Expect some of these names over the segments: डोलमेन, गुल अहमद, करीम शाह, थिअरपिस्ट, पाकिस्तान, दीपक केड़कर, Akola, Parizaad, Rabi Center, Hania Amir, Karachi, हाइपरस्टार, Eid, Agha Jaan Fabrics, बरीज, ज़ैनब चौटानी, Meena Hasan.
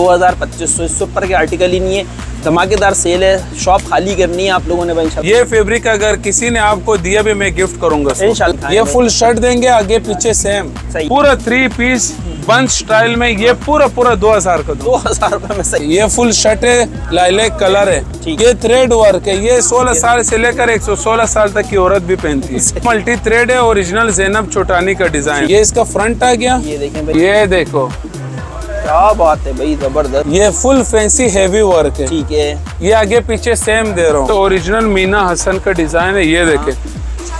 2000-2500 इससे ऊपर के आर्टिकल ही नहीं है। धमाकेदार सेल है, शॉप खाली करनी है आप लोगों ने। ये फैब्रिक अगर किसी ने आपको दिया भी मैं गिफ्ट करूंगा इंशाल्लाह। ये फुल शर्ट देंगे, आगे पीछे सेम, पूरा 3 पीस बंच स्टाइल में। ये पूरा 2000 का 2000 रुपए में सही। ये फुल शर्ट है, लाइलेक कलर है, ये थ्रेड वर्क है। ये 16 साल से लेकर 116 साल तक की औरत भी पहनती है। मल्टी थ्रेड है, ओरिजिनल ज़ैनब चौटानी का डिजाइन। ये इसका फ्रंट आ गया, ये देखें, ये देखो क्या बात है भाई, जबरदस्त। ये फुल फैंसी हैवी वर्क है, ठीक है। ये आगे पीछे सेम दे रहा हूँ, तो ओरिजिनल मीना हसन का डिजाइन है। ये देखे,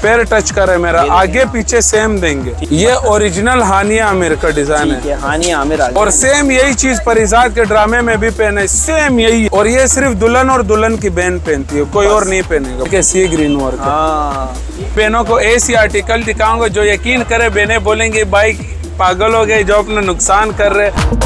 पैर टच करे मेरा, आगे पीछे सेम देंगे। ये ओरिजिनल हानिया आमिर का डिजाइन है, हानिया आमिर। और सेम यही चीज परिजाद के ड्रामे में भी पहने, सेम यही। और ये सिर्फ दुल्हन और दुल्हन की बहन पहनती है, कोई और नहीं पहनेगा। सी ग्रीन वर्क है। बहनों को ऐसी आर्टिकल दिखाऊंगा जो यकीन करे बहने बोलेंगे भाई पागल हो गए, जो अपना नुकसान कर रहे।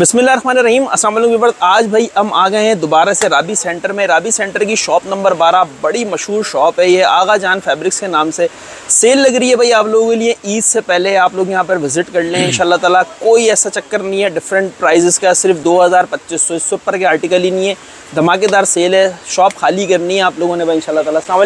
बिस्मिल्लाहिर्रहमानिर्रहीम, अस्सलाम वालेकुम। आज भाई हम आ गए हैं दोबारा से राबी सेंटर में। राबी सेंटर की शॉप नंबर 12 बड़ी मशहूर शॉप है, ये आगा जान फैब्रिक्स के नाम से सेल लग रही है भाई आप लोगों के लिए। ईद से पहले आप लोग यहाँ पर विजिट कर लें इंशाल्लाह ताला। कोई ऐसा चक्कर नहीं है डिफरेंट प्राइजेस का, सिर्फ 2000-2500 इससे ऊपर के आर्टिकल ही नहीं है। धमाकेदार सेल है, शॉप खाली करनी है आप लोगों ने भाई इंशाल्लाह ताला। अस्सलाम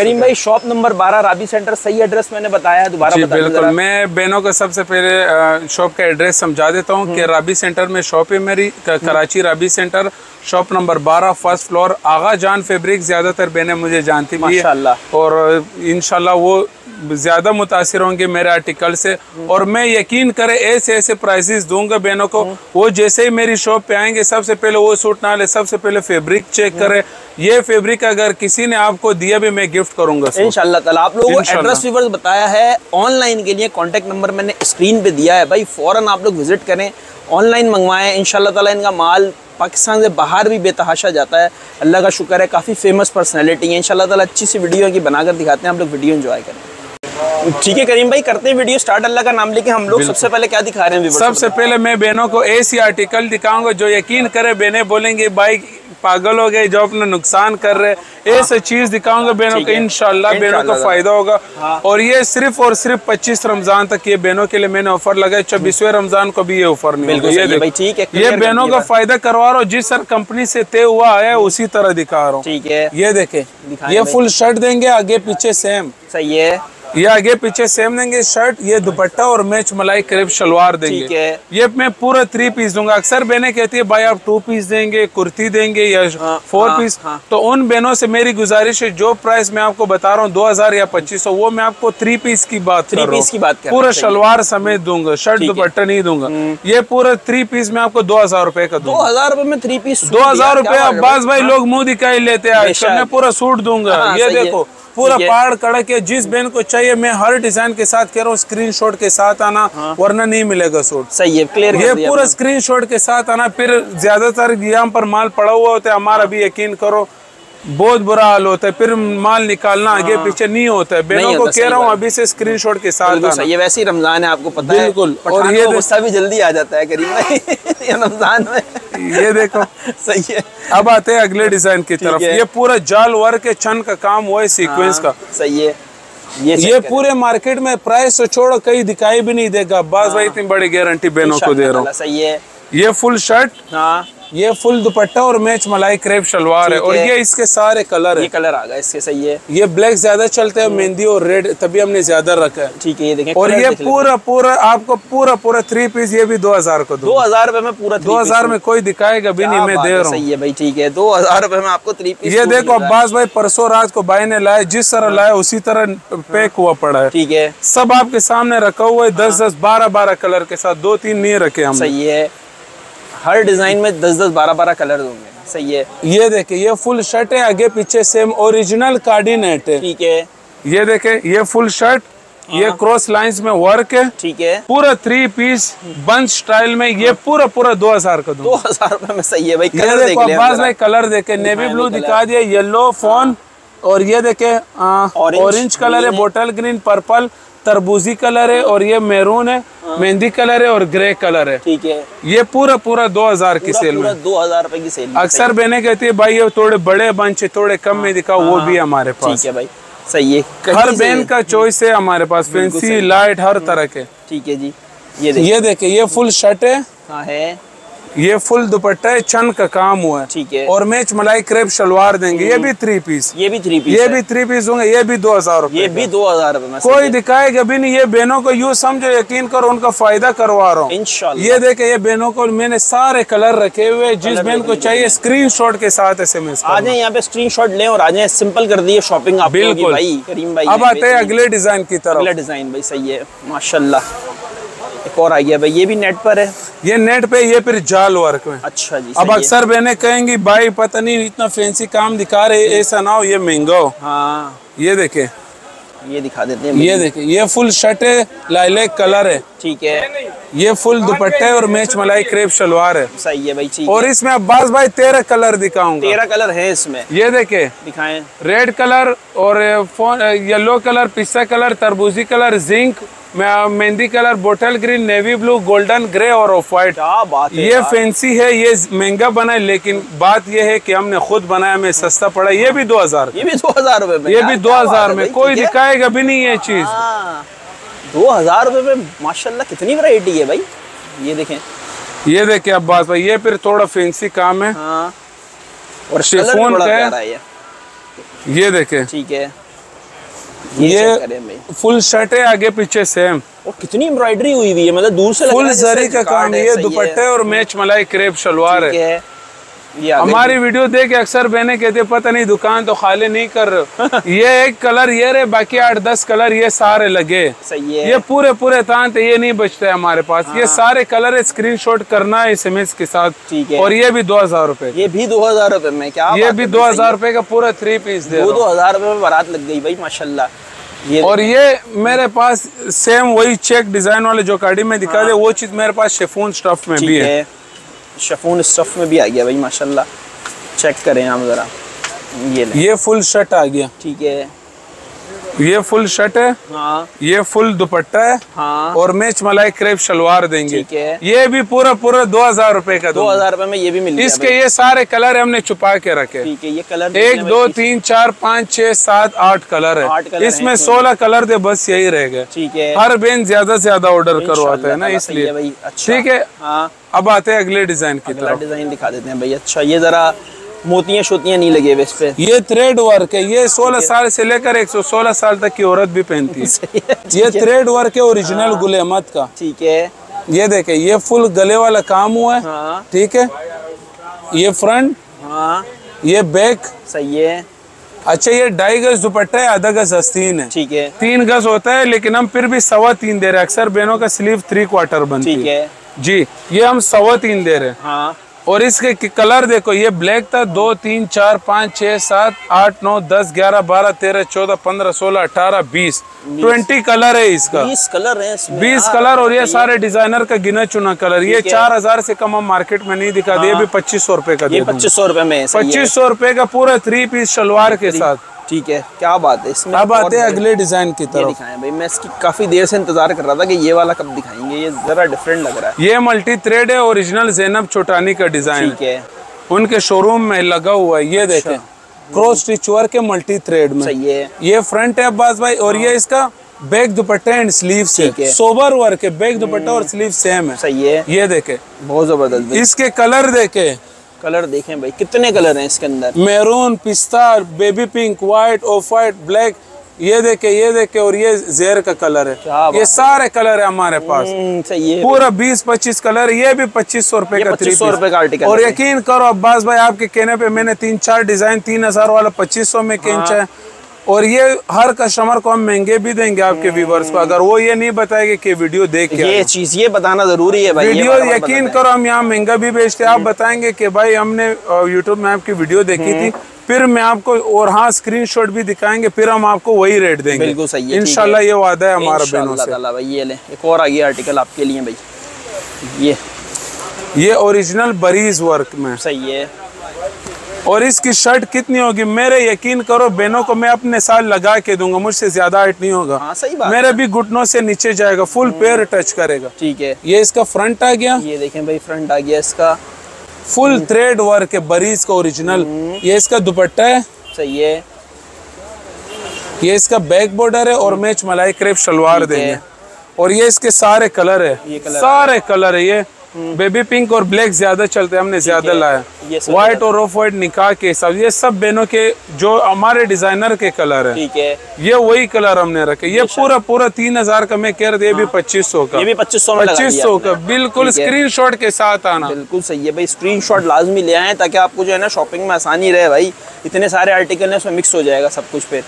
करीम भाई, शॉप नंबर 12 राबी सेंटर, सही एड्रेस मैंने बताया दोबारा? बिल्कुल, मैं बहनों को सबसे पहले शॉप का एड्रेस समझा देता हूँ कि राबी सेंटर में शॉप है मेरी, Karachi Rabi centre, shop number 12 first floor, Agha Jan fabric. ज़्यादातर बहनें मुझे जानती भी है और इंशाल्लाह वो ज़्यादा मुतासिर होंगे मेरे आर्टिकल से। और मैं यकीन करे ऐसे ऐसे प्राइसेस दूंगा बहनों को, वो जैसे ही मेरी शॉप पे आएंगे सबसे पहले वो सूट ना ले, सबसे पहले फैब्रिक चेक करे। ये फैब्रिक अगर किसी ने आपको दिया भी मैं गिफ्ट करूंगा इंशाल्लाह ताला। आप लोगों को एड्रेस भी बताया है, ऑनलाइन के लिए कॉन्टेक्ट नंबर मैंने स्क्रीन पे दिया है भाई, फ़ौरन आप लोग विजिट करें, ऑनलाइन मंगवाएं इंशाल्लाह ताला। इनका माल पाकिस्तान से बाहर भी बेतहाशा जाता है, अल्लाह का शुक्र है। काफ़ी फेमस पर्सनैलिटी है इंशाल्लाह ताला, अच्छी सी वीडियो की बनाकर दिखाते हैं, आप लोग वीडियो एंजॉय करें। ठीक है करीम भाई, करते हैं वीडियो स्टार्ट अल्लाह का नाम लेके। हम लोग सबसे पहले क्या दिखा रहे हैं? सबसे पहले मैं बहनों को ऐसी आर्टिकल दिखाऊंगा जो यकीन करे बहनें बोलेंगे भाई पागल हो गए, जो अपना नुकसान कर रहे। ऐसे चीज दिखाऊंगा बहनों को, इंशाल्लाह बहनों को फायदा होगा। और ये सिर्फ और सिर्फ 25 रमजान तक ये बहनों के लिए मैंने ऑफर लगाया, 26वें रमजान को भी ये ऑफर नहीं। ये बहनों का फायदा करवा रहा हूँ, जिस सर कंपनी से तय हुआ है उसी तरह दिखा रहा हूँ, ठीक है। ये देखे, ये फुल शर्ट देंगे, आगे पीछे सेम, सही है। ये आगे पीछे सेम देंगे शर्ट, ये दुपट्टा और मैच मलाई करीब शलवार देंगे। ये मैं पूरा 3 पीस दूंगा। अक्सर बहनें कहती है भाई आप 2 पीस देंगे, कुर्ती देंगे या 4 पीस। तो उन बहनों से मेरी गुजारिश है, जो प्राइस मैं आपको बता रहा हूँ 2000 या 2500, वो मैं आपको 3 पीस की बात कर रहा हूँ। पूरा शलवार समेत दूंगा, शर्ट दुपट्टा नहीं दूंगा। ये पूरा 3 पीस में आपको 2000 रुपए का दूंगा। 2000 रुपए में 3 पीस? 2000 रुपए अब्बास भाई लोग मुँह दिखाई लेते हैं। मैं पूरा सूट दूंगा, ये देखो पूरा पहाड़ कड़ा के। जिस बहन को चाहिए मैं हर डिजाइन के साथ कह रहा हूँ, स्क्रीनशॉट के साथ आना, वरना नहीं मिलेगा सूट, सही है। क्लियर, ये पूरा स्क्रीनशॉट के साथ आना। फिर ज्यादातर यहाँ पर माल पड़ा हुआ होता है हमारा, भी यकीन करो बहुत बुरा हाल होता है, फिर माल निकालना आगे पीछे नहीं होता है। बहनों को कह रहा हूँ अभी से स्क्रीनशॉट के साथ। ये वैसे ही रमजान है आपको पता है, बिल्कुल। और ये गुस्सा भी जल्दी आ जाता है करीम भाई रमजान में। ये देखो सही है। अब आते हैं अगले डिजाइन की तरफ। ये पूरा जाल वर्क के छन का काम हुआ है, सीक्वेंस का, सही है। ये पूरे मार्केट में प्राइस छोड़ो कहीं दिखाई भी नहीं देगा अब्बास भाई, इतनी बड़ी गारंटी बहनों को दे रहा हूँ, सही है। ये फुल शर्ट, ये फुल दुपट्टा और मैच मलाई क्रेप शलवार है। और ये इसके सारे कलर है, ये कलर आ गया इसके, सही है। ये ब्लैक ज्यादा चलते हैं, मेहंदी और रेड, तभी हमने ज्यादा रखा है, ठीक है। ये देखें, और ये पूरा आपको पूरा 3 पीस, ये भी 2000 को 2000 रुपए में पूरा 2000 में कोई दिखाएगा भी नहीं, मैं दे रहा हूँ, सही है भाई, ठीक है। 2000 रुपए में आपको 3 पीस। ये देखो अब्बास भाई, परसों रात को भाई ने लाया, जिस तरह लाया उसी तरह पैक हुआ पड़ा है, ठीक है। सब आपके सामने रखा हुआ है, 10-10, 12-12 कलर के साथ, 2-3 नहीं रखे हम, सही है। हर डिजाइन में 10-10, 12-12 कलर होंगे, सही है। ये देखे, ये फुल शर्ट है, आगे पीछे सेम ओरिजिनल कार्डिनेट है, ठीक है। ये देखे, ये फुल शर्ट, ये क्रॉस लाइंस में वर्क है, ठीक है। पूरा 3 पीस बंच स्टाइल में। ये पूरा 2000 का 2000 रुपए में, सही है भाई। कलर देखो अब्बास भाई, कलर देखे, नेवी ब्लू दिखा दिया, येलो फोन, और ये देखे ऑरेंज कलर है, बोटल ग्रीन, पर्पल। तरबूजी कलर है और ये मैरून है, मेहंदी कलर है और ग्रे कलर है। ठीक है, ये पूरा पूरा 2000 की सेल में, 2000 रुपए की सेल। अक्सर बहने कहती है भाई ये थोड़े बड़े बंच है, थोड़े कम में दिखाओ, वो भी हमारे पास। ठीक है भाई, सही है, हर बहन का चॉइस है हमारे पास, फैंसी लाइट हर तरह के। ठीक है जी, ये देखे, ये फुल शर्ट है, ये फुल दुपट्टा है, छन का काम हुआ है। ठीक है, और मैच मलाई क्रेप शलवार देंगे, ये भी 3 पीस, ये भी थ्री पीस होंगे, ये भी 2000 रुपए, ये भी 2000 रुपए। कोई दिखाएगा भी नहीं, ये बहनों को यूँ समझो, यकीन करो उनका फायदा करवा रहा हूँ इंशाल्लाह। ये देखे, ये बहनों को मैंने सारे कलर रखे हुए, जिस बहन को चाहिए स्क्रीनशॉट के साथ SMS आ जाए, यहाँ पे स्क्रीनशॉट लें और आ जाए, सिंपल कर दिए शॉपिंग आप। बिल्कुल करीम भाई, अब आते हैं अगले डिजाइन की तरफ। अगला डिजाइन भाई सही है माशाल्लाह, एक और आ गया भाई, ये भी नेट पर है, ये नेट पे, ये फिर जाल वर्क में। अच्छा जी, अब अक्सर बहने कहेंगी भाई पता नहीं इतना फैंसी काम दिखा रहे, ऐसा ना हो ये महंगा हो। हाँ, ये देखे, ये दिखा देते हैं, ये देखे, ये फुल शर्ट है, लाइलेक कलर है। ठीक है, ये फुल दुपट्टा है और मैच मलाई क्रेप शलवार है। सही है भाई, ठीक है। और इसमें अब्बास भाई 13 कलर दिखाऊंगा, 13 कलर है इसमें। ये देखे, दिखाएं, रेड कलर और येलो कलर, पिस्ता कलर, तरबूजी colour, zinc, mehndi colour, bottle green, navy blue, golden, grey और ऑफ वाइट। ये फैंसी है, ये महंगा बना है, लेकिन बात ये है कि हमने खुद बनाया, हमें सस्ता पड़ा। ये भी 2000, ये भी 2000 में, कोई दिखाएगा भी नहीं ये चीज। 2000 रुपए में माशाल्लाह कितनी वैरायटी है भाई। ये देखें, ये देखें अब्बास भाई, ये फिर थोड़ा फैंसी काम है और शिफॉन का। ये देखें, ठीक है, ये फुल शर्ट है, आगे पीछे सेम, और कितनी एम्ब्रॉयडरी हुई हुई है, मतलब दूर से फुल जरी का काम। ये दुपट्टे और मैच मलाई क्रेप शलवार है। ये हमारी वीडियो देख अक्सर बहने कहते पता नहीं दुकान तो खाली नहीं कर रहे। ये एक कलर ये रहे, बाकी 8-10 कलर ये सारे लगे। सही है, ये पूरे पूरे तान ये नहीं बचते है हमारे पास। हाँ। ये सारे कलर स्क्रीनशॉट करना है SMS के साथ। ठीक है, और ये भी 2000 रुपए, ये भी 2000 रुपए में। क्या ये भी 2000 रुपए का पूरा 3 पीस दे, 2000 रुपए में बारात लग गई भाई माशाल्लाह। और ये मेरे पास सेम वही चेक डिजाइन वाले जो गाड़ी में दिखा दे, वो चीज मेरे पास शिफॉन स्टफ में भी है। शिफॉन स्टफ में भी आ गया भाई माशाल्लाह, चेक करें हम जरा। ये फुल शर्ट आ गया। ठीक है, ये फुल शर्ट है। हाँ। ये फुल दुपट्टा है। हाँ। और मैच मलाई क्रेप शलवार देंगे। ठीक है, ये भी पूरा पूरा 2000 रुपए का, 2000 रुपए में ये भी मिल गया। इसके ये सारे कलर हमने छुपा के रखे। ठीक है, ये कलर 1, 2, 3, 4, 5, 6, 7, 8 कलर है। इसमें 16 कलर थे, बस यही रह गए। ठीक है, हर बहन ज्यादा से ज्यादा ऑर्डर करवाते है ना, इसलिए। ठीक है, अब आते हैं अगले डिजाइन की तरफ। डिजाइन दिखा देते हैं भाई। अच्छा, ये जरा मोतियां शोतियां नहीं लगे हुए इस पे। ये थ्रेड वर्क है, ये 16 साल से लेकर 116 साल तक की औरत भी पहनती है। ये थ्रेड वर्क है, ओरिजिनल गुल अहमद का। ठीक है, ये देखे, ये फुल गले वाला काम हुआ है। ठीक है, ये फ्रंट। ये बैक। सही है। अच्छा, ये 2.5 गज दुपट्टा है, 1/2 गज आस्तीन है। ठीक है, 3 गज होता है, लेकिन हम फिर भी 3.25 दे रहे। अक्सर बहनों का स्लीव 3/4 बनती है जी, ये हम 3.25 दे रहे हैं। और इसके कलर देखो, ये ब्लैक था, 2, 3, 4, 5, 6, 7, 8, 9, 10, 11, 12, 13, 14, 15, 16, 18, 20 कलर है इसका। 20 कलर है इसमें। 20 कलर और ये सारे डिजाइनर का गिना चुना कलर। ये 4000 से कम हम मार्केट में नहीं दिखा दिए। 2500 रुपए का, 2500 रुपए में, 2500 रुपए का पूरा 3 पीस शलवार के साथ। ठीक है, क्या बात है। इसमें अब आते हैं अगले डिजाइन की तरफ। दिखाएं भाई, मैं इसकी काफी देर से इंतजार कर रहा था कि ये वाला कब दिखाएंगे, ये जरा डिफरेंट लग रहा है। ये मल्टी थ्रेड है, ओरिजिनल ज़ैनब चौटानी का डिजाइन। ठीक है, उनके शोरूम में लगा हुआ है। ये देखें, क्रॉस स्टिच वर्क के मल्टी थ्रेड में। सही है, ये फ्रंट है अब्बास भाई, और ये इसका बैक दुपट्टा एंड स्लीव से सोबर वर्क है। बैक दुपट्टा और स्लीव सेम है। सही है, ये देखे, बहुत जबरदस्त। इसके कलर देखे, कलर देखें भाई, कितने कलर हैं इसके अंदर। मैरून, पिस्ता, baby pink, white, off white, black. ये देखे, ये देखे, और ये जेर का कलर है। ये सारे कलर है हमारे पास। सही है, पूरा 20-25 कलर। ये भी 2500 रुपए का 300 रुपए का आर्टिकल। और यकीन करो अब्बास भाई, आपके कहने पे मैंने 3-4 डिजाइन 3000 वाला 2500 में खींचा है। और ये हर कस्टमर को हम महंगे भी देंगे आपके व्यूवर्स को, अगर वो ये नहीं बताएगा कि वीडियो देख के ये चीज, ये बताना जरूरी है भाई। वीडियो यकीन करो हम यहाँ महंगा भी बेचते हैं। आप बताएंगे कि भाई हमने यूट्यूब में आपकी वीडियो देखी थी, फिर मैं आपको, और हाँ स्क्रीनशॉट भी दिखाएंगे, फिर हम आपको वही रेट देंगे। बिल्कुल सही है, इंशाल्लाह ये वादा है हमारा बहनों से। ये ले, एक और आगे आर्टिकल आपके लिए भाई, ये ओरिजिनल बरीज वर्क में। सही है, और इसकी शर्ट कितनी होगी, मेरे यकीन करो बहनों को मैं अपने साथ लगा के दूंगा, मुझसे ज्यादा हाइट नहीं होगा। हाँ, सही बात, मेरे भी घुटनों से नीचे जाएगा, फुल पैर टच करेगा। ठीक है, ये इसका फ्रंट आ गया, ये देखें भाई फ्रंट आ गया इसका, फुल थ्रेड वर्क है बरीज का ओरिजिनल। ये इसका दुपट्टा है, सही है, ये इसका बैक बॉर्डर है और मैच मलाई क्रेप शलवार देंगे। और ये इसके सारे कलर है, सारे कलर है, ये बेबी पिंक और ब्लैक ज्यादा चलते हैं, हमने ज्यादा लाया, व्हाइट और ऑफ व्हाइट निकाह के हिसाब, ये सब बहनों के जो हमारे डिजाइनर के कलर है, ठीक है, ये वही कलर हमने रखे। ये पूरा पूरा 3000 का मैं कह दिया, 2500 का, ये भी 2500 का, बिल्कुल स्क्रीनशॉट के साथ आना। बिल्कुल सही है भाई, स्क्रीनशॉट लाजमी ले आए ताकि आपको जो है ना शॉपिंग में आसानी रहे भाई, इतने सारे आर्टिकल है उसमें मिक्स हो जाएगा सब कुछ। फिर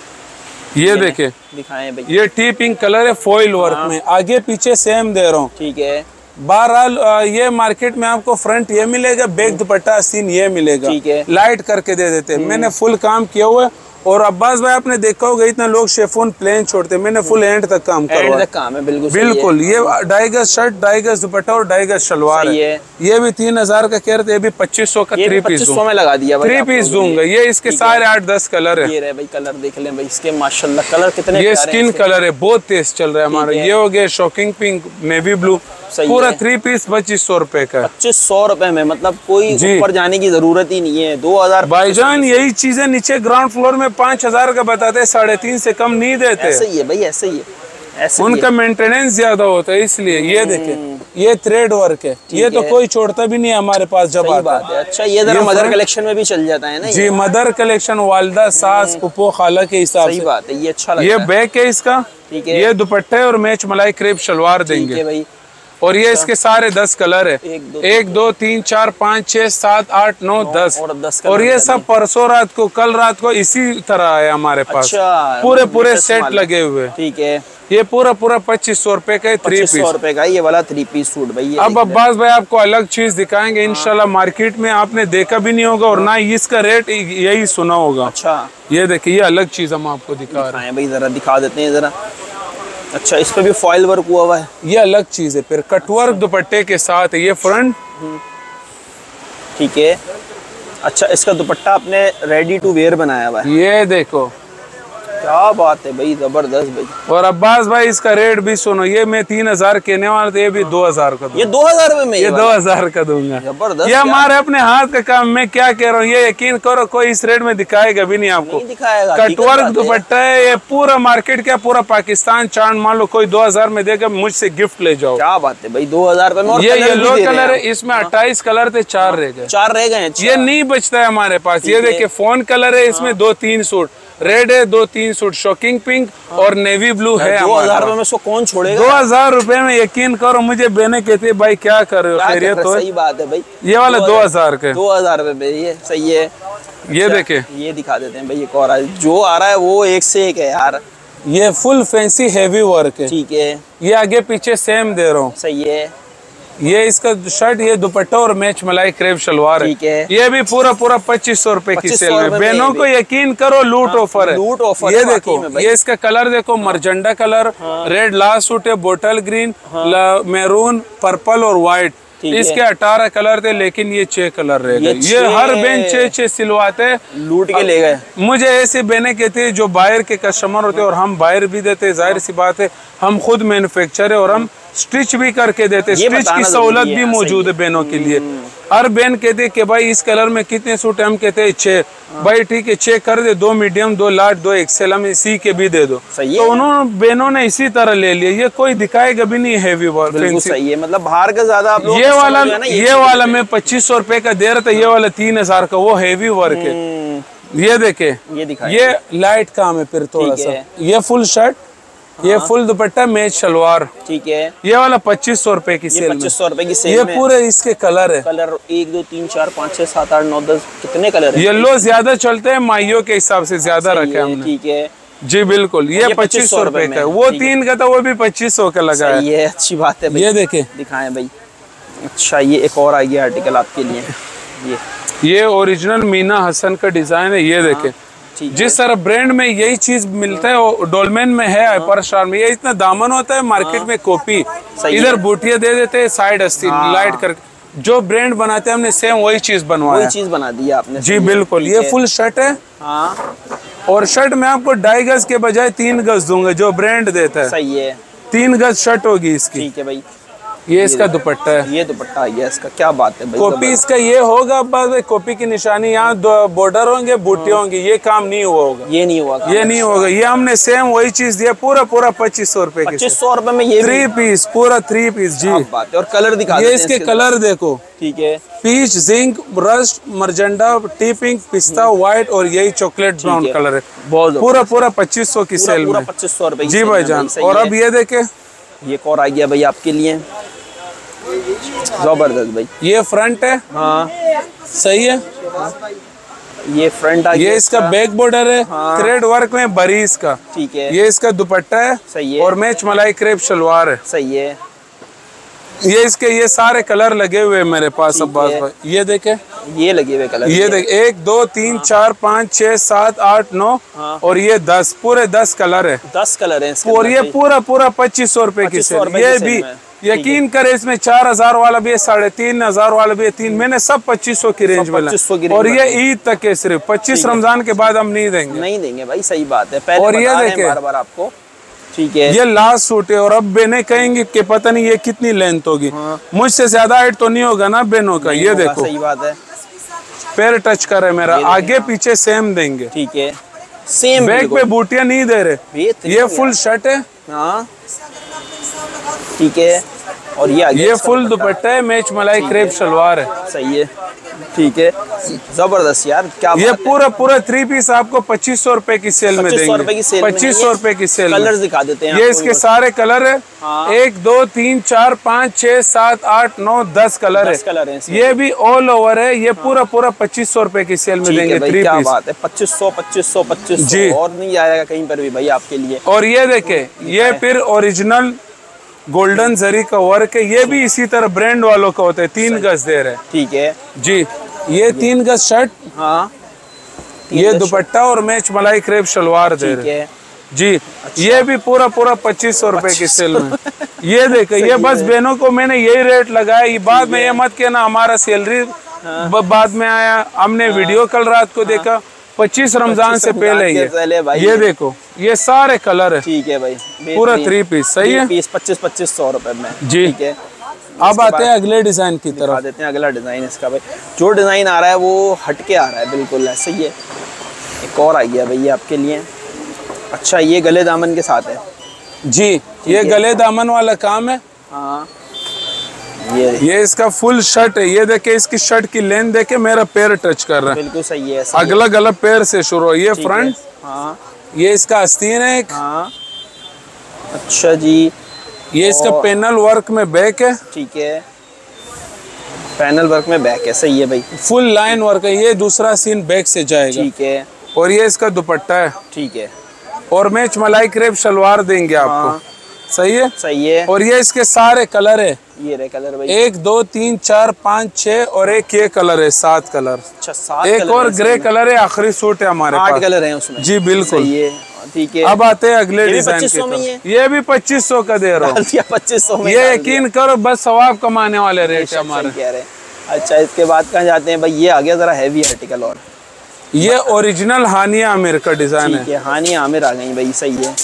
ये देखे दिखाएं भाई, ये टी पिंक कलर है, फॉइल वर्क में, आगे पीछे सेम दे रहा हूँ। ठीक है, बहरहाल ये मार्केट में आपको फ्रंट ये मिलेगा, बैक दुपट्टा सीन ये मिलेगा। ठीक है, लाइट करके दे देते हैं, मैंने फुल काम किया हुआ है। और अब्बास भाई आपने देखा होगा इतना लोग शेफोन प्लेन छोड़ते, मैंने फुल एंड तक काम करवाया है। बिल्कुल बिल्कुल, ये 2.5 गज शर्ट, 2.5 गज दुपट्टा और 2.5 गज शलवार है। ये भी 3000 का कह रहे थे, ये भी 2500 का 3 पीस में लगा दिया, 3 पीस दूंगा। ये इसके सारे 8-10 कलर है, ये रहे भाई कलर देख लें भाई इसके, माशाल्लाह कलर कितने, ये स्किन कलर है, बहुत तेज चल रहा है हमारा। ये हो गया शॉकिंग पिंक, नेवी ब्लू, पूरा 3 पीस 2500 रुपए का, 2500 रुपए में, मतलब कोई ऊपर जाने की जरूरत ही नहीं है। 2000 भाईजान, यही चीजें नीचे ग्राउंड फ्लोर में 5000 का बताते, 3.5 से कम नहीं देते। ऐसे ही है भाई, ऐसे ही है, उनका मेंटेनेंस ज्यादा होता है इसलिए। ये देखें, ये थ्रेड वर्क है, ये तो कोई छोड़ता भी नहीं है हमारे पास जब आता है। अच्छा, ये मदर कलेक्शन में भी चल जाता है ना जी, मदर कलेक्शन, वालिदा, सास, फूफो, खाला के हिसाब से। सही बात है, ये अच्छा लगता है। ये बैक है इसका, ये दुपट्टा है और मैच मलाई क्रेप शलवार देंगे भाई। और ये इसके सारे 10 कलर है, 1, 2, 3, 4, 5, 6, 7, 8, 9, 10 और ये सब परसों रात को, कल रात को इसी तरह है हमारे पास। अच्छा, पूरे पूरे सेट लगे हुए। ठीक है, ये पूरा पूरा 2500 रुपए का 3 पीस का, ये वाला 3 पीस सूट भाई। अब अब्बास भाई आपको अलग चीज दिखाएंगे इंशाल्लाह, मार्केट में आपने देखा भी नहीं होगा और ना ही इसका रेट यही सुना होगा। अच्छा, ये देखिए, ये अलग चीज हम आपको दिखा रहे हैं भाई, जरा दिखा देते हैं जरा। अच्छा, इस पे भी फॉइल वर्क हुआ हुआ है, ये अलग चीज है। फिर कटवर्क दुपट्टे के साथ है, ये फ्रंट। ठीक है, अच्छा, इसका दुपट्टा आपने रेडी टू वेयर बनाया हुआ है, ये देखो, क्या बात है भाई, जबरदस्त भाई। और अब्बास भाई इसका रेट भी सुनो, ये मैं 3000 कहने वाला था, ये भी 2000 का, ये 2000 में, ये 2000 का दूंगा, जबरदस्त। ये हमारे अपने हाथ का काम, मैं क्या कह रहा हूँ, ये यकीन करो कोई इस रेट में दिखाएगा भी नहीं आपको, नहीं दिखाएगा। कटवर्क दुपट्टा है, ये पूरा मार्केट क्या, पूरा पाकिस्तान चांद मान लो, कोई 2000 में देगा, मुझसे गिफ्ट ले जाओ। क्या बात है भाई, 2000 में। ये येलो कलर है, इसमें 28 कलर थे, 4 रह गए, 4 रह गए, ये नहीं बचता है हमारे पास। ये देखिये, फोन कलर है, इसमें 2-3 सूट, रेड है, 2-3 सूट, शॉकिंग पिंक और नेवी ब्लू है। 2000 रुपए में कौन छोड़ेगा, 2000 रुपए में, यकीन करो मुझे बहने कहती है भाई क्या कर रहे हो, खैरियत तो है? सही बात है भाई, ये वाला 2000 के, 2000 रुपए, ये सही है। ये देखे, ये दिखा देते हैं भाई, एक और जो आ रहा है वो एक से एक है यार, ये फुल फैंसी हैवी वर्क है। ठीक है, ये आगे पीछे सेम दे रहा हूँ, सही है। ये इसका शर्ट, ये दुपट्टा और मैच मलाई क्रेप शलवार है, ये भी पूरा पूरा 2500 रुपए की सेल में। बहनों को यकीन करो लूट ऑफर है, लूट ऑफर। ये देखो, ये इसका कलर देखो, मरजंडा कलर, रेड लास्ट सूट है, बोटल ग्रीन, मैरून, पर्पल और व्हाइट। इसके 18 कलर थे लेकिन ये 6 कलर रह गए। ये हर बहन 6 सिलवाते, लूट के ले गए। मुझे ऐसी बहने कहती जो बाहर के कस्टमर होते और हम बाहर भी देते, जाहिर सी बात है हम खुद मैन्युफैक्चर है और हम स्टिच भी करके देते, स्टिच की सहूलत भी मौजूद है बहनों के लिए। हर बहन कहती कि भाई इस कलर में कितने सूट है, हम कहते हैं 6, भाई ठीक है 6 कर दे, 2 मीडियम, 2 लार्ज, 2 एक्सेल, हमें सी के भी दे दो। तो उन्होंने बहनों ने इसी तरह ले लिया, ये कोई दिखाएगा भी नहीं हैवी वर्क। सही है, मतलब बाहर का ज्यादा आप लोग ये वाला मैं 2500 रुपए का दे रहा था, ये वाला 3000 का, वो हैवी वर्क है। ये देखे, ये लाइट काम है, फिर थोड़ा सा ये फुल शर्ट, ये फुल दुपट्टा मैच शलवार। ठीक है, ये वाला 2500 रुपए की सेल में, 2500 रुपए की सेल में। ये पूरे इसके कलर है, कलर 1, 2, 3, 4, 5, 6, 7, 8, 9, 10 कितने कलर है। येलो ज्यादा चलते हैं, माइयों के हिसाब से ज्यादा रखे हमने। ठीक है जी, बिल्कुल, ये 2500 रुपए का, वो 3 का था, वो भी 2500 का लगा है। ये अच्छी बात है, ये देखे दिखाए भाई। अच्छा, ये एक और आ गया आर्टिकल आपके लिए, ये ओरिजिनल मीना हसन का डिजाइन है। ये देखे, जिस तरह ब्रांड में यही चीज मिलता है वो डोलमेन में है, हाइपरस्टार में। ये इतना दामन होता है मार्केट में, कॉपी इधर बूटिया दे देते हैं, साइड अस्ती लाइट करके, जो ब्रांड बनाते हैं हमने सेम वही चीज बनवाई, चीज बना दी आपने जी बिल्कुल। ये फुल शर्ट है हाँ। और शर्ट में आपको 2.5 गज के बजाय 3 गज दूंगा जो ब्रांड देता है। सही है, 3 गज शर्ट होगी इसकी। ठीक है भाई, ये इसका दुपट्टा है, ये दुपट्टा ये इसका, क्या बात है भाई। कॉपी इसका ये होगा, बस कॉपी की निशानी, यहाँ दो बॉर्डर होंगे, बूटी होंगी, ये काम नहीं हुआ होगा, ये नहीं हुआ, ये नहीं होगा। ये हमने सेम वही चीज दिया, पूरा पूरा 2500 रूपये, 2500 रूपये में ये 3 पीस, पूरा 3 पीस जी। बात है, और कलर दिखा, ये इसके कलर देखो। ठीक है, पीच, जिंक, रस्ट, मरजेंडा, टी पिंक, पिस्ता, व्हाइट और यही चॉकलेट ब्राउन कलर है। पूरा पूरा 2500 की सेल में, 2500 रूपये जी भाई जान। और अब ये देखे, ये कौर आ गया भाई आपके लिए, जबरदस्त भाई। ये फ्रंट है हाँ, सही है हाँ। ये फ्रंट आ गया, ये इसका बैक बॉर्डर है हाँ। थ्रेड वर्क में बरीज का। ठीक है, ये इसका दुपट्टा है, सही है। और मैच मलाई क्रेप शलवार है, सही है। ये इसके ये सारे कलर लगे हुए मेरे पास अब्बास भाई, ये देखे ये लगे हुए कलर, ये देखे 1 2 3 हाँ। 4 5 6 7 8 9 हाँ। और ये 10, पूरे 10 कलर है, 10 कलर है। और ये पूरा पूरा 2500 रूपये की सेल। ये भी यकीन करे इसमें 4000 वाला भी है, 3500 वाला भी है, 3 मैंने सब 2500 की रेंज में। और ये ईद तक है सिर्फ, 25 रमजान के बाद हम नहीं देंगे, नहीं देंगे भाई। सही बात है, पहले और ये देखे आपको। ठीक है, ये लास्ट सूट है। और अब बहने कहेंगी कि पता नहीं ये कितनी लेंथ होगी हाँ। मुझसे ज्यादा हाइट तो नहीं होगा ना बहनों का, ये देखो। सही बात है, पैर टच करे मेरा, आगे पीछे सेम देंगे। ठीक है, सेम बैग पे बूटियां नहीं दे रहे। ये फुल शर्ट है हाँ, ठीक है। और ये फुल दुपट्टा है, मैच मलाई क्रेप शलवार है, सही है। ठीक है, जबरदस्त यार, क्या ये पूरा पूरा 3 पीस आपको 2500 रूपये की सेल में देंगे, 2500 रूपये की सेल। कलर दिखा देते हैं, ये इसके सारे कलर है हाँ। 1 2 3 4 5 6 7 8 9 10 कलर है। ये भी ऑल ओवर है, ये पूरा पूरा 2500 रूपये की सेल में देंगे 3 पीस। क्या बात है, 2500 जी, और नहीं आएगा कहीं पर भी भाई आपके लिए। और ये देखे, ये फिर ओरिजिनल गोल्डन जरी का वर्क है, ये भी इसी तरह ब्रांड वालों का होता है। 3 गज दे रहे। ठीक है जी, ये 3 गज शर्ट हाँ, ये दुपट्टा और मैच मलाई क्रेप शलवार दे रहे है। जी अच्छा। ये भी पूरा पूरा 2500 रूपये की सेल में। ये देखो, ये बस बहनों को मैंने यही रेट लगाया, बाद में ये मत कहना हमारा सैलरी बाद में आया, हमने वीडियो कल रात को देखा, 25 रमजान से पहले भाई। ये देखो, ये सारे कलर है। ठीक है भाई, पूरा 3 पीस सही है, 2500 रूपये में जी। ठीक है, अब आते हैं अगले डिजाइन की तरफ, देते हैं अगला डिजाइन। इसका भाई जो डिजाइन आ रहा है वो हटके आ रहा है, बिल्कुल ऐसे ही है। एक और आ गया भाई आपके लिए, अच्छा ये गले दामन के साथ है जी, ये गले दामन वाला काम है हाँ। ये इसका फुल शर्ट है, ये देखे इसकी शर्ट की लेंथ देखे, मेरा पैर टच कर रहा है, बिल्कुल सही है। अगला गला पैर से शुरू हो। ये फ्रंट हाँ। ये इसका आस्तीन है एक हाँ। अच्छा जी, ये इसका पैनल वर्क में बैक है। ठीक है, पैनल वर्क में बैक है, सही है भाई। फुल लाइन वर्क है, ये दूसरा सीन बैक से जाएगा। ठीक है, और ये इसका दुपट्टा है। ठीक है, और मैच मलाई क्रेप शलवार देंगे आपको, सही है सही है। और ये इसके सारे कलर है, ये रे कलर भाई 1 2 3 4 5 6 और एक ये कलर है, 7 कलर। अच्छा 7 एक कलर और ग्रे कलर है, आखिरी सूट है हमारे पास, 8 कलर हैं उसमें जी बिल्कुल। ठीक है, अब आते हैं अगले डिजाइन के। ये भी 2500 का दे रहा हूँ, 2500 में ये यकीन करो बस सवाब कमाने वाले रेट है हमारे। अच्छा इसके बाद कहाँ जाते हैं भाई, ये आ गया जरा हैवी आर्टिकल, और ये ओरिजिनल हानिया आमिर का डिजाइन है। हानिया आमिर आ गई भाई, सही है,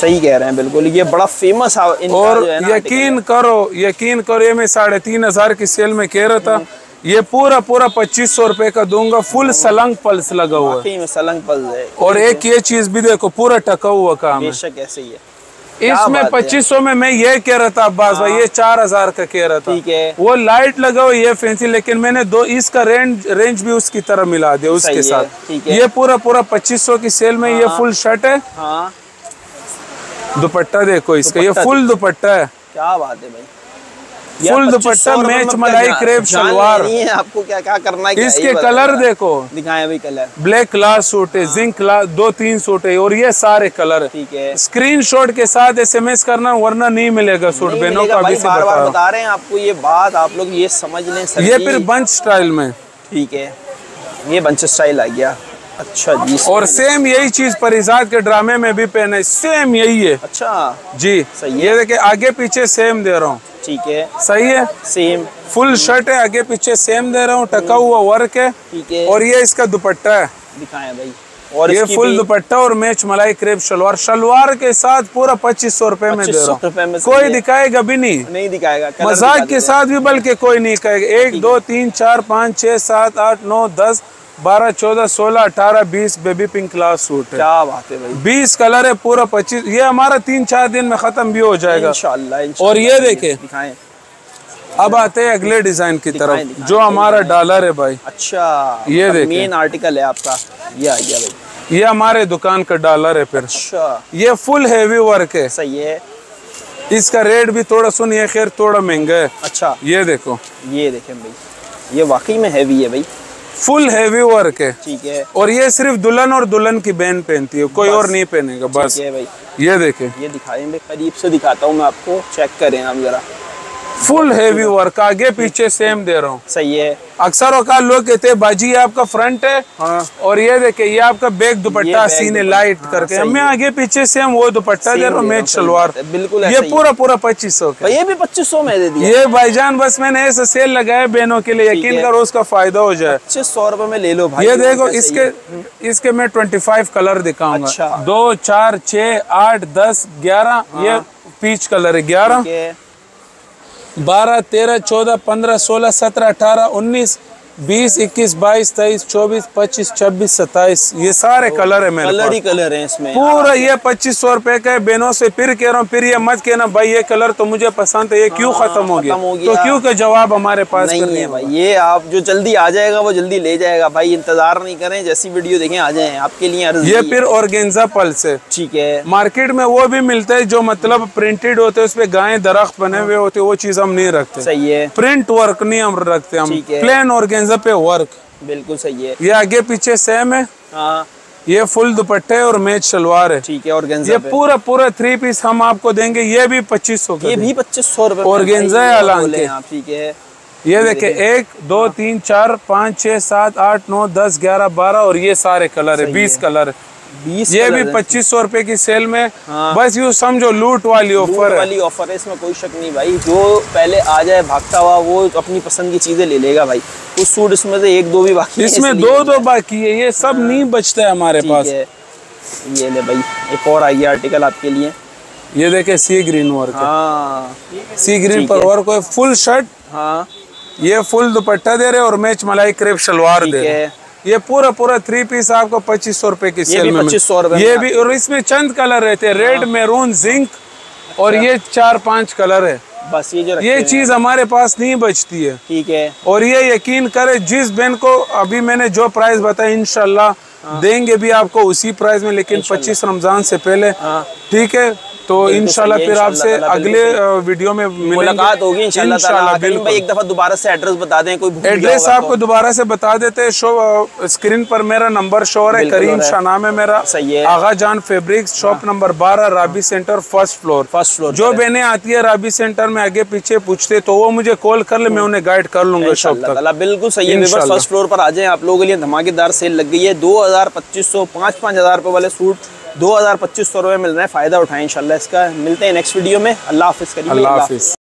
सही कह रहे हैं बिल्कुल। ये बड़ा फेमस इनका और है ना, यकीन करो ये मैं 3500 की सेल में कह रहा था, ये पूरा पूरा 2500 रूपये का दूंगा। फुल सलंग पल्स लगा हुआ है, सलंग पल्स है। और एक ये चीज भी देखो, पूरा टका हुआ काम है, ऐसे ही है। इसमें 2500 में मैं ये कह रहा था अब्बास भाई, ये 4000 का कह रहा था। ठीक है, वो लाइट लगा हुआ ये फैंसी, लेकिन मैंने इसका रेंज भी उसकी तरह मिला दिया उसके साथ। ये पूरा पूरा 2500 की सेल में। ये फुल शर्ट है, दुपट्टा देखो इसका, ये फुल दुपट्टा है। क्या बात है भाई, फुल दुपट्टा मैच मलाई क्रेप सलवार। आपको क्या क्या करना है, इसके कलर देखो, दिखाएं भाई कलर। ब्लैक क्लास सूट है, जिंक क्लास 2 3 सूट है, और ये सारे कलर। ठीक है, स्क्रीनशॉट के साथ एसएमएस करना, वरना नहीं मिलेगा सूट बहनों का। अभी बता रहे हैं आपको ये बात, आप लोग ये समझ लें। ये फिर बंच स्टाइल में, ठीक है ये बंच स्टाइल आ गया। अच्छा जी, और सेम यही चीज परिजाद के ड्रामे में भी पहने, सेम यही है। अच्छा जी सही है, ये देखे आगे पीछे सेम दे रहा हूँ। ठीक है, सही है। सेम फुल शर्ट है, आगे पीछे सेम दे रहा हूँ, टका हुआ वर्क है। ठीक है, और ये इसका दुपट्टा है, दिखाया भाई, और ये फुल दुपट्टा और मैच मलाई क्रेप शलवार, शलवार के साथ पूरा 2500 रुपए में दे रहा हूँ। कोई दिखाएगा भी नहीं, नहीं दिखाएगा मजाक के साथ भी, बल्कि कोई नहीं कहेगा। 1 2 3 4 5 6 7 8 9 10 12 14 16 18 20 बेबी पिंक क्लास सूट है। क्या बात है भाई, 20 कलर है, पूरा 25। ये हमारा 3-4 दिन में खत्म भी हो जाएगा इंशाल्लाह। और ये देखे, अब आते हैं अगले डिजाइन की तरफ, जो हमारा डॉलर है भाई। अच्छा, ये देखे मेन आर्टिकल है आपका, ये आ गया भाई, ये हमारे दुकान का डॉलर है। फिर अच्छा, ये फुल हेवी वर्क है। सही है, इसका रेट भी थोड़ा सुनिए, खैर थोड़ा महंगा है। अच्छा, ये देखो, ये देखें भाई, ये वाकई में हेवी है भाई, फुल हेवी वर्क है। ठीक है, और ये सिर्फ दुल्हन और दुल्हन की बहन पहनती है, कोई और नहीं पहनेगा बस। ठीक है भाई, ये देखे, ये दिखाएं भाई, करीब से दिखाता हूँ मैं आपको, चेक करें आप जरा। फुल हेवी वर्क, आगे पीछे सेम दे रहा हूँ। सही है, अक्सर औकात लोग कहते हैं बाजी ये आपका फ्रंट है। हाँ। और ये देखे, ये आपका बैक दुपट्टा सीने लाइट करके, हमें आगे पीछे सेम वो दुपट्टा दे रहा हूँ, मैच सलवार बिल्कुल। ये पूरा 2500 का, ये भी 2500 में दे दिया। ये भाईजान बस मैंने ऐसा सेल लगाया बहनों के लिए, यकीन करो उसका फायदा हो जाए। 2500 रुपए में ले लो भाई। ये देखो, इसके मैं 25 कलर दिखाऊंगा, 2 4 6 8 10 11। ये पीच कलर है, 11 12 13 14 15 16 17 18 19 20 21 22 23 24 25 26 27 28। ये सारे कलर है मेरे पास, कलर ही कलर है इसमें पूरा। ये 2500 रुपए का है। बहनों से फिर कह रहा हूँ, फिर ये मत कहना भाई ये कलर तो मुझे पसंद है, ये क्यों खत्म हो गया, तो क्यों का जवाब हमारे पास नहीं है भाई। ये आप जो जल्दी आ जाएगा वो जल्दी ले जाएगा भाई, इंतजार नहीं करें, जैसी वीडियो देखें आ जाए आपके लिए। ये फिर ऑर्गेन्जा पल्स है। ठीक है, मार्केट में वो भी मिलता है जो मतलब प्रिंटेड होते है, उसपे गाय दरख्त बने हुए होते, वो चीज हम नहीं रखते। सही है, प्रिंट वर्क नहीं हम रखते, हम प्लेन ऑर्गेन्जा पे वर्क बिल्कुल। सही है, ये आगे पीछे सेम है। हाँ। ये फुल दुपट्टे और मैच सलवार है। ठीक है, ऑर्गेन्जा ये पूरा 3 पीस हम आपको देंगे। ये भी 2500 का, ये भी 2500 रुपए ऑर्गेन्जा है। ठीक है, ये देखे 1 2 3 4 5 6 7 8 9 10 11 12 और ये सारे कलर है, 20 कलर। ये भी 2500 रुपए की सेल में। हाँ। बस यूँ समझो लूट वाली ऑफर है, इसमें कोई शक नहीं भाई। जो पहले आ जाए भागता हुआ वो अपनी पसंद की चीजें ले लेगा भाई। कुछ सूट इसमें से 1-2 भी बाकी है, इसमें 2-2 बाकी है, ये सब नहीं बचता है हमारे पास। ये ले भाई, एक और आई आर्टिकल आपके लिए, ये देखे सी ग्रीन वर्क। हाँ, सी ग्रीन पर वर्क है, फुल शर्ट। हाँ, ये फुल दुपट्टा दे रहे और मैच मलाई क्रेप सलवार दे रहे। ये पूरा 3 पीस आपको 2500 रुपए की सेल में। 2500 रुपए ये भी, और इसमें चंद कलर रहते हैं, रेड, मैरून, जिंक। अच्छा। और ये 4-5 कलर है बस, ये जो ये चीज हमारे पास नहीं बचती है। ठीक है, और ये यकीन करे जिस बहन को अभी मैंने जो प्राइस बताया, इंशाल्लाह देंगे भी आपको उसी प्राइस में, लेकिन 25 रमजान से पहले। ठीक है, तो इंशाल्लाह फिर आपसे अगले वीडियो में मुलाकात होगी इंशाल्लाह। भाई एक दफा दोबारा से एड्रेस बता दें, कोई एड्रेस आपको दोबारा से बता देते हैं। शो स्क्रीन पर मेरा नंबर शो है, करीम शाह नाम है मेरा। Agha Jan fabrics, shop number 12, Rabi centre, first floor. जो बहने आती है राबी सेंटर में आगे पीछे पूछते तो वो मुझे कॉल कर ले, मैं उन्हें गाइड कर लूंगा शॉप तक। बिल्कुल सही है, फर्स्ट फ्लोर पर आ जाए। आप लोगों के लिए धमाकेदार सेल लग गई है, 2000 2500 5-5 हजार वाले सूट 2200 2500 रुपये मिल रहे हैं। फायदा उठाएं इंशाल्लाह इसका। मिलते हैं नेक्स्ट वीडियो में। अल्लाह हाफिज़।